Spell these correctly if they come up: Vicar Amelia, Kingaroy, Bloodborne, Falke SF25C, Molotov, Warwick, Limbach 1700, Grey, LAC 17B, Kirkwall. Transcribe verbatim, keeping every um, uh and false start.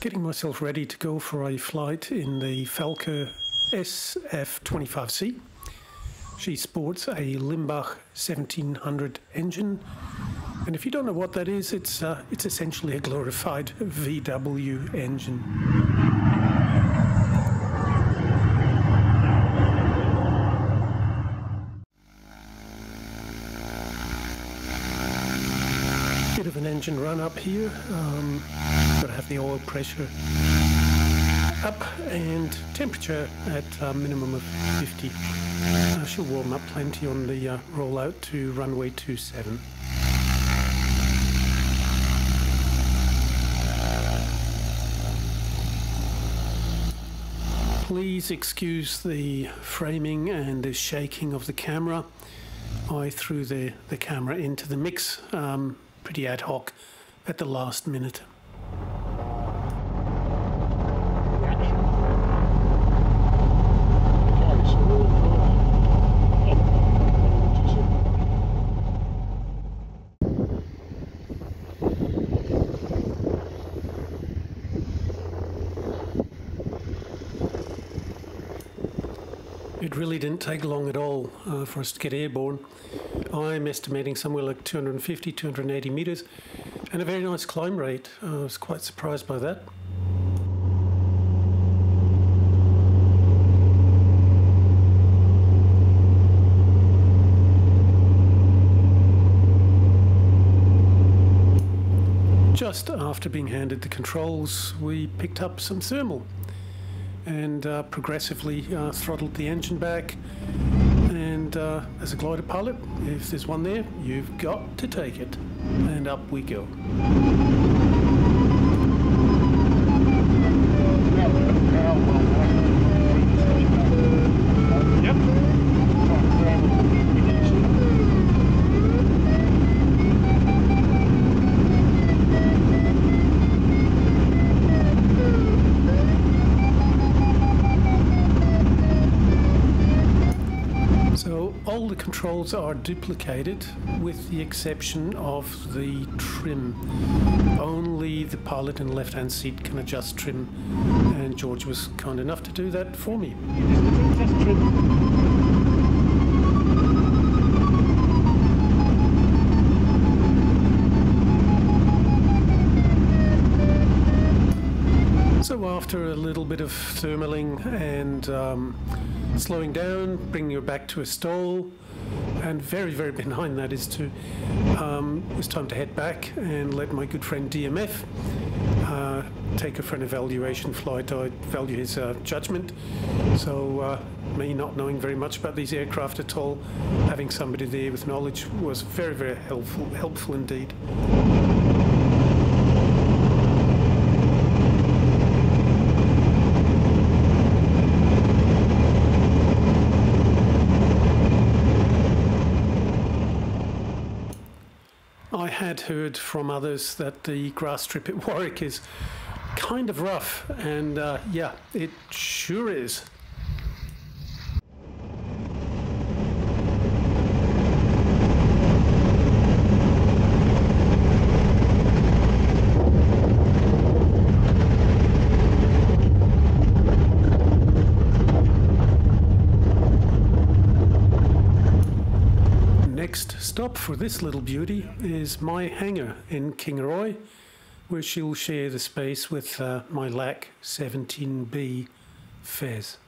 getting myself ready to go for a flight in the Falke S F twenty-five C. She sports a Limbach seventeen hundred engine, and if you don't know what that is, it's, uh, it's essentially a glorified V W engine. An engine run up here, um, gotta have the oil pressure up and temperature at a minimum of fifty. Uh, she'll warm up plenty on the uh, rollout to runway two seven. Please excuse the framing and the shaking of the camera. I threw the, the camera into the mix. Um, pretty ad hoc at the last minute. It really didn't take long at all uh, for us to get airborne. I'm estimating somewhere like two hundred fifty, two hundred eighty meters, and a very nice climb rate. Uh, I was quite surprised by that. Just after being handed the controls, we picked up some thermal and uh, progressively uh, throttled the engine back. And uh, as a glider pilot, if there's one there, you've got to take it. And up we go. All the controls are duplicated with the exception of the trim. Only the pilot and left hand seat can adjust trim, and George was kind enough to do that for me. So after a little bit of thermaling and um, slowing down, bringing her back to a stall, and very, very benign that is too. Um, it was time to head back and let my good friend D M F uh, take her for an evaluation flight. I value his uh, judgment, so uh, me not knowing very much about these aircraft at all, having somebody there with knowledge was very, very helpful, helpful indeed. I had heard from others that the grass strip at Warwick is kind of rough, and uh, yeah, it sure is. Next stop for this little beauty is my hangar in Kingaroy, where she'll share the space with uh, my L A C seventeen B Fez.